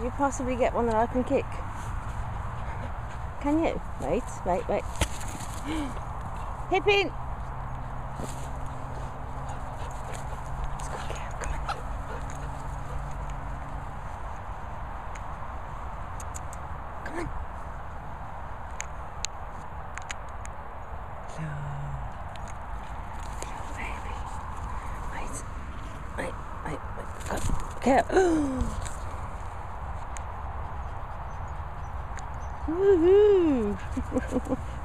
Could you possibly get one that I can kick? Can you? Wait. Pippin! Let's go, Kel, come on. Come on. Hello. Baby. Wait. Kel. Woohoo!